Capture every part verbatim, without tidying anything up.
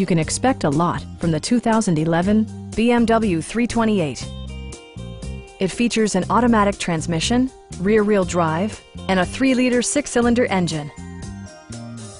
You can expect a lot from the two thousand eleven B M W three twenty-eight. It features an automatic transmission, rear-wheel drive, and a three liter six cylinder engine.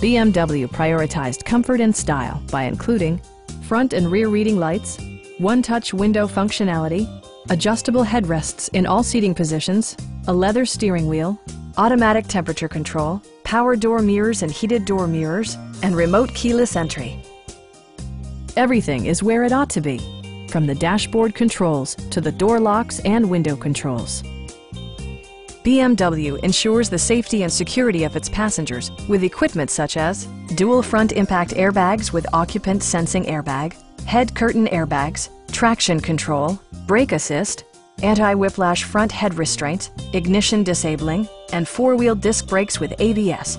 B M W prioritized comfort and style by including front and rear reading lights, one-touch window functionality, adjustable headrests in all seating positions, a leather steering wheel, automatic temperature control, power door mirrors and heated door mirrors, and remote keyless entry. Everything is where it ought to be, from the dashboard controls to the door locks and window controls. B M W ensures the safety and security of its passengers with equipment such as dual front impact airbags with occupant sensing airbag, head curtain airbags, traction control, brake assist, anti-whiplash front head restraint, ignition disabling, and four-wheel disc brakes with A B S.